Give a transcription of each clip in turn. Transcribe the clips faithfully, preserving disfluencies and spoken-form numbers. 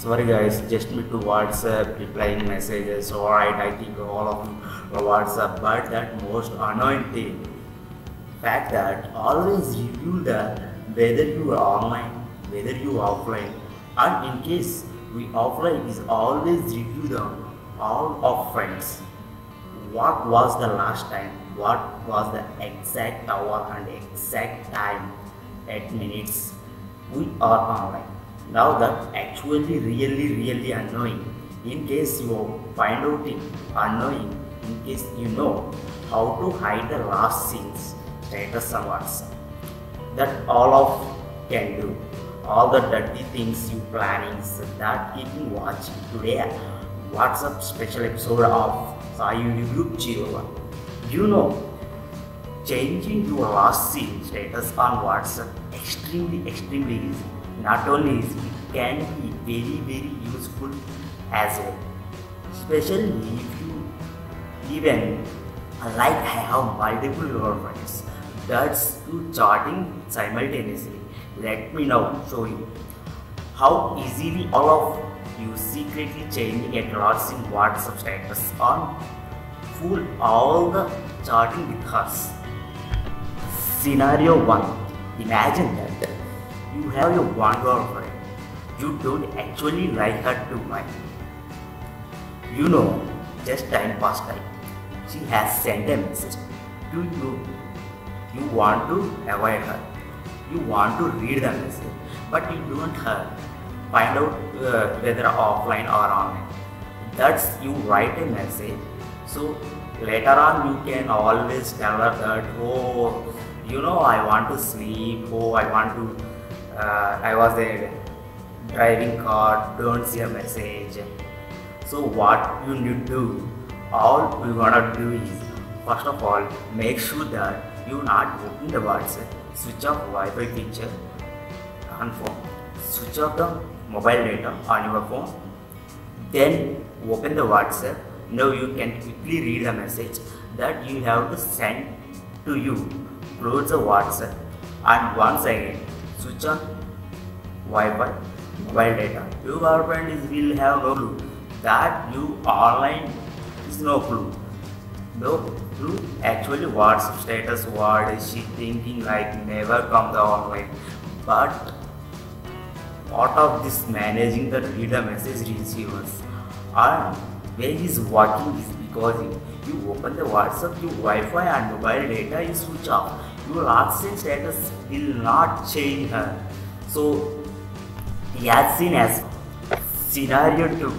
Sorry guys, just me to WhatsApp replying messages. Alright, I think all of you are WhatsApp, but that most annoying thing, fact that always review that whether you are online, whether you are offline, and in case we offline is always review them all of friends. What was the last time? What was the exact hour and exact time at minutes we are online? Now that actually really really annoying. In case you find out it annoying, in case you know how to hide the last scenes status on WhatsApp. That all of can do. All the dirty things you planning, so that keep you watching today WhatsApp special episode of saiedugroup zero one. You know, changing your last seen status on WhatsApp extremely extremely easy. Not only easy, it can be very very useful as well. Especially if you even like I have multiple girlfriends, that's you chatting simultaneously. Let me now show you how easily all of you secretly changing and lots in WhatsApp status on fool all the chatting with us. Scenario one. Imagine that you have your one girlfriend. You don't actually like her too much. You know, just time past time. She has sent a message to you. You want to avoid her. You want to read the message, but you don't uh, find out uh, whether offline or online. That's you write a message, so later on you can always tell her that, oh, you know, I want to sleep, oh, I want to, uh, I was a driving car, don't see a message. So what you need to do, all you gonna do is, first of all, make sure that you not open the WhatsApp. Switch off Wi-Fi feature on phone. Switch off the mobile data on your phone. Then open the WhatsApp. Now you can quickly read the message that you have to send to you. Close the WhatsApp and once again switch off Wi-Fi, mobile data. Your girlfriend is will have no clue that you online is no clue. No clue actually WhatsApp status, what is she thinking, like never come the online. But part of this managing the reader message receivers and where he's working is because you, you open the WhatsApp, your Wi-Fi and mobile data is switch off. Your WhatsApp status will not change her. So he has seen as scenario two.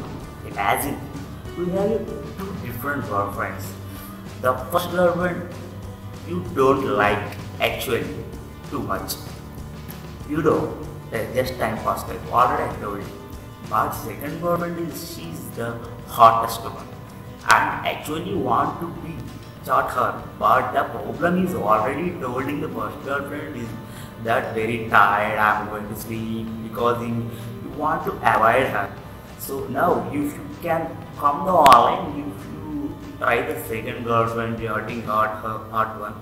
Imagine we have two different girlfriends. The first girlfriend you don't like actually too much. You know, that just time passed like already I told you. But second girlfriend is she's the hottest one and actually want to be chat her. But the problem is already told in the first girlfriend is that very tired, I'm going to sleep because you want to avoid her. So now if you can come the online, you try the second girlfriend hurting hot her hot one,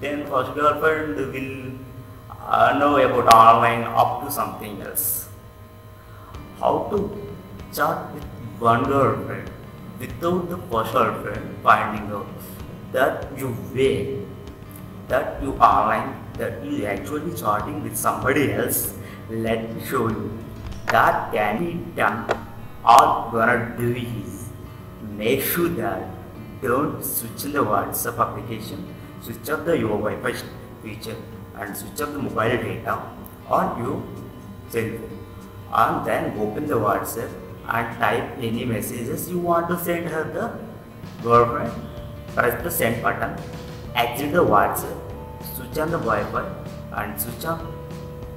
then first girlfriend will uh, know about online up to something else. How to chat with one girlfriend without the first girlfriend finding out that you way that you online, that you actually chatting with somebody else. Let me show you that can be done. All gonna do is make sure that don't switch in the WhatsApp application, switch off the your Wi-Fi feature and switch off the mobile data on your cell phone and then open the WhatsApp and type any messages you want to send her the girlfriend. Press the send button, exit the WhatsApp, switch on the Wi-Fi and switch off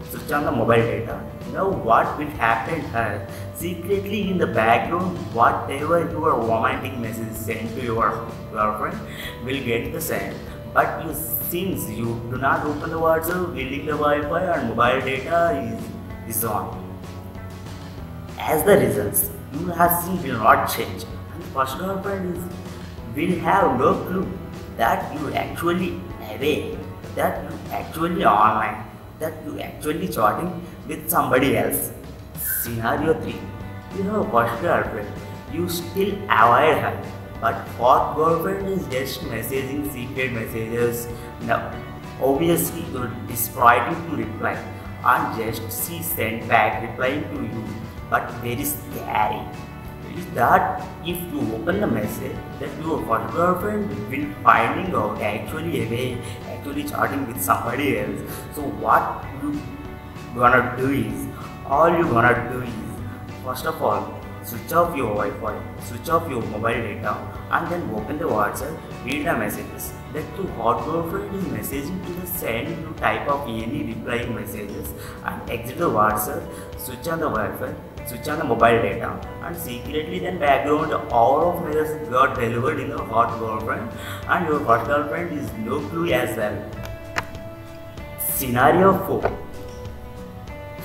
switch on the mobile data. Now what will happen here? Secretly in the background, whatever your romantic message sent to your girlfriend will get the same. But you, since you do not open the WhatsApp, reading the Wi-Fi and mobile data is, is on. As the results, your scene will not change and the first girlfriend is, will have no clue that you actually away, that you actually online, that you actually chatting with somebody else. Scenario three. You have a first girlfriend, you still avoid her. But fourth girlfriend is just messaging secret messages. Now, obviously you will desperate to reply, and just she sent back replying to you, but very scary. Is that if you open the message, that your first girlfriend will finding out actually away, actually chatting with somebody else. So what you gonna do is, all you gonna do is, first of all, switch off your Wi-Fi, switch off your mobile data, and then open the WhatsApp, read the messages. That your hot girlfriend is messaging to the send you type of any replying messages, and exit the WhatsApp, switch on the Wi-Fi, switch on the mobile data, and secretly then background all of messages got delivered in your hot girlfriend, and your hot girlfriend is no clue as well. Scenario four.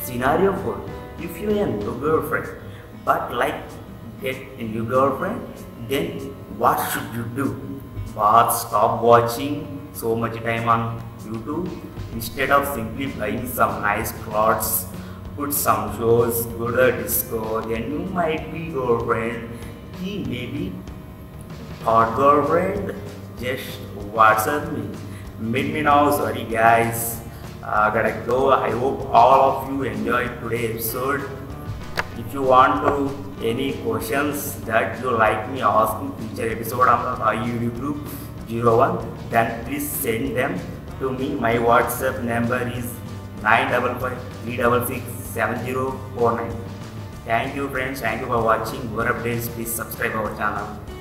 Scenario four. If you have no girlfriend, but like get a new girlfriend, then what should you do? But stop watching so much time on YouTube. Instead of simply buying some nice clothes, put some shows, go to the disco, then you might be girlfriend. He may be hot girlfriend, just WhatsApp me. Meet me now, sorry guys. I uh, gotta go. I hope all of you enjoyed today's episode. If you want to any questions that you like me asking future episode on the saiedugroup zero one, then please send them to me. My WhatsApp number is nine five five three six six seven zero four nine. Thank you friends, thank you for watching. More updates, please subscribe our channel.